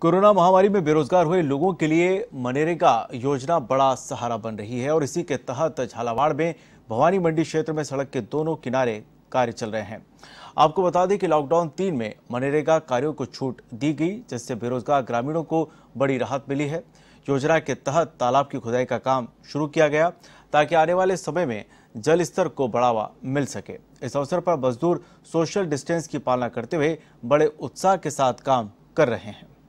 Corona महामारी में बेरोजगार हुए लोगों के लिए मनरेगा योजना बड़ा सहारा बन रही है और इसी के तहत झालावाड़ में भवानी मंडी क्षेत्र में सड़क के दोनों किनारे कार्य चल रहे हैं। आपको बता दें कि लॉकडाउन 3 में मनरेगा कार्यों को छूट दी गई, जिससे बेरोजगार ग्रामीणों को बड़ी राहत मिली है। योजना के तहत तालाब की खुदाई का काम शुरू किया गया ताकि आने वाले समय में जल स्तर को बढ़ावा मिल सके। इस अवसर पर मजदूर सोशल डिस्टेंस की पालना करते हुए बड़े उत्साह के साथ काम कर रहे हैं।